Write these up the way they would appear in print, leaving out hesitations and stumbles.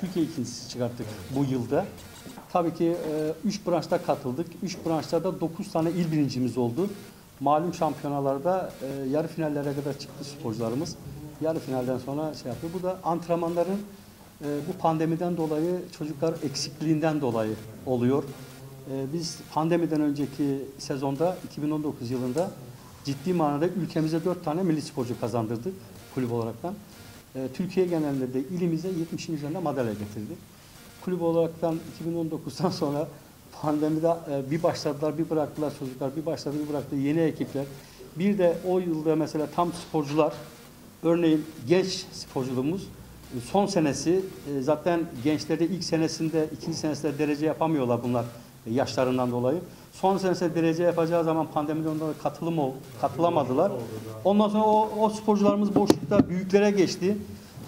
Türkiye ikincisi çıkarttık bu yılda. Tabii ki 3 branşta katıldık. 3 branşta da 9 tane il birincimiz oldu. Malum şampiyonalarda yarı finallere kadar çıktı sporcularımız. Yarı finalden sonra şey yaptı. Bu da antrenmanların bu pandemiden dolayı çocuklar eksikliğinden dolayı oluyor. Biz pandemiden önceki sezonda 2019 yılında ciddi manada ülkemize 4 tane milli sporcu kazandırdık kulüp olaraktan. Türkiye genelinde de ilimize 70'in üzerinde madalya getirdik. Kulüp olaraktan 2019'dan sonra pandemide bir başladılar, bir bıraktılar çocuklar, bir başladı, bir bıraktı yeni ekipler. Bir de o yılda mesela tam sporcular, örneğin genç sporculuğumuz son senesi, zaten gençlerde ilk senesinde, ikinci senesinde derece yapamıyorlar bunlar yaşlarından dolayı. Son senesinde derece yapacağı zaman pandemiden dolayı katılamadılar. Ondan sonra o sporcularımız boşlukta büyüklere geçti.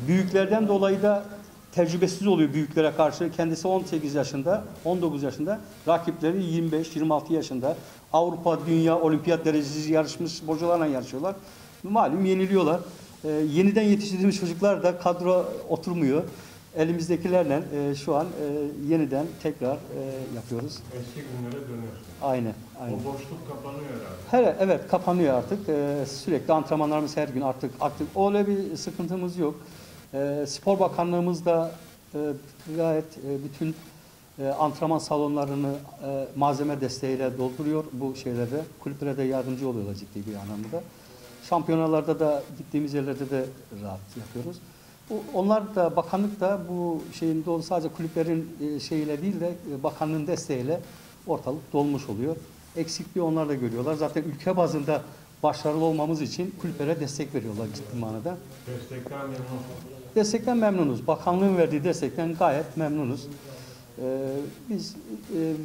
Büyüklerden dolayı da tecrübesiz oluyor büyüklere karşı. Kendisi 18 yaşında, 19 yaşında, rakipleri 25-26 yaşında. Avrupa, Dünya, Olimpiyat derecesi yarışmış sporcularla yarışıyorlar. Malum yeniliyorlar. Yeniden yetiştirdiğimiz çocuklar da kadro oturmuyor. Elimizdekilerle şu an yeniden tekrar yapıyoruz. Eski günlere dönüyoruz. Aynen, aynen. O boşluk kapanıyor herhalde. Evet, kapanıyor artık. Sürekli antrenmanlarımız her gün artık. Öyle bir sıkıntımız yok. Spor Bakanlığımız da gayet bütün antrenman salonlarını malzeme desteğiyle dolduruyor. Bu şeylerde kulüplere de yardımcı oluyorlar ciddi bir anlamda. Şampiyonalarda da gittiğimiz yerlerde de rahat yapıyoruz. Onlar da, bakanlık da bu şeyin dolu, sadece kulüplerin şeyiyle değil de bakanlığın desteğiyle ortalık dolmuş oluyor. Eksikliği onlar da görüyorlar. Zaten ülke bazında başarılı olmamız için kulüplere destek veriyorlar ciddi manada. Destekten memnunuz. Destekten memnunuz. Bakanlığın verdiği destekten gayet memnunuz. Biz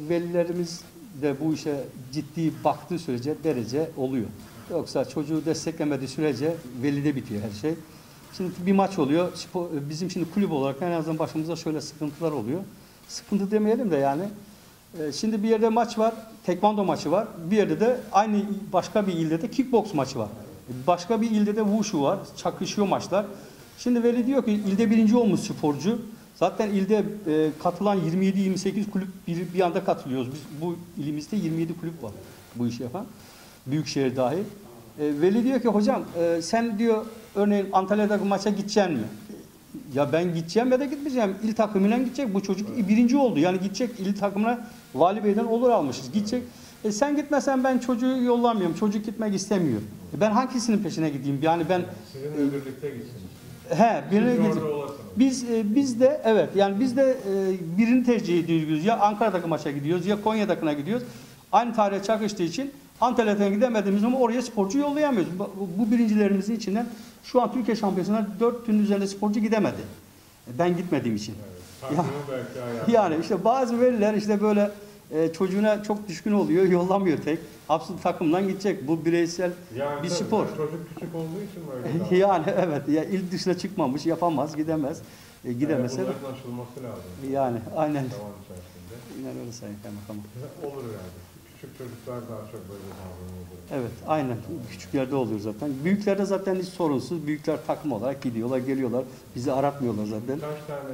velilerimiz de bu işe ciddi baktığı sürece derece oluyor. Yoksa çocuğu desteklemediği sürece velide bitiyor her şey. Şimdi bir maç oluyor. Bizim şimdi kulüp olarak en azından başımıza şöyle sıkıntılar oluyor. Sıkıntı demeyelim de yani. Şimdi bir yerde maç var, tekmando maçı var. Bir yerde de aynı başka bir ilde de kickboks maçı var. Başka bir ilde de wushu var. Çakışıyor maçlar. Şimdi veli diyor ki ilde birinci olmuş sporcu. Zaten ilde katılan 27-28 kulüp bir anda katılıyoruz. Biz bu ilimizde 27 kulüp var bu işi yapan. Büyükşehir dahil. Veli diyor ki hocam sen diyor örneğin Antalya'daki maça gideceksin mi? Ya ben gideceğim ya da gitmeyeceğim. İl takımıyla gidecek. Bu çocuk birinci oldu. Yani gidecek il takımına, Vali Bey'den olur almışız. Gidecek. Sen gitmesen ben çocuğu yollamıyorum. Çocuk gitmek istemiyor. Ben hangisinin peşine gideyim? Yani ben... Sizinle birlikte gideceğim. He, biz de evet yani biz de birini tercih ediyoruz. Ya Ankara'daki maça gidiyoruz ya Konya'dakına gidiyoruz. Aynı tarihe çakıştığı için Antalya'dan gidemediğimiz zaman oraya sporcu yollayamıyoruz. Bu birincilerimizin içinden şu an Türkiye Şampiyonası'na 4'ünün üzerinde sporcu gidemedi. Ben gitmediğim için. Evet, yani işte bazı veliler işte böyle çocuğuna çok düşkün oluyor, yollamıyor tek. Absolut takımdan gidecek. Bu bireysel yani bir spor. Çocuk küçük olduğu için böyle. Yani evet. Ya il dışına çıkmamış, yapamaz, gidemez. Gidemese yani bunların aşılması lazım. Yani aynen. Tamam içerisinde. Aynen öyle sayın kaymakamım. Olur yani. Küçük çocuklar daha çok böyle davranıyor. Evet, aynen. Küçüklerde oluyor zaten. Büyüklerde zaten hiç sorunsuz. Büyükler takım olarak gidiyorlar, geliyorlar. Bizi aratmıyorlar zaten. Kaç tane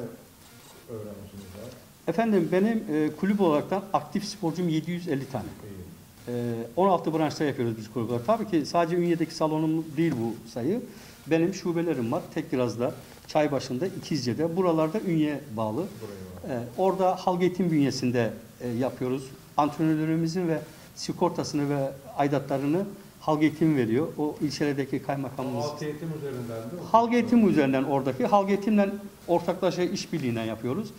öğrenciniz var? Efendim benim kulüp olaraktan aktif sporcum 750 tane. 16 branşta yapıyoruz biz kulüpler. Tabii ki sadece Ünye'deki salonum değil bu sayı. Benim şubelerim var. Tekkiraz'da, Çaybaşı'nda, İkizce'de. Buralarda Ünye bağlı. Orada halk eğitim bünyesinde yapıyoruz. Antrenörlerimizin ve sigortasını ve aidatlarını halk eğitim veriyor. O ilçelerdeki kaymakamımız. Halk eğitim üzerinden değil mi? Halk eğitim üzerinden oradaki. Halk eğitimle ortaklaşa işbirliğinden yapıyoruz.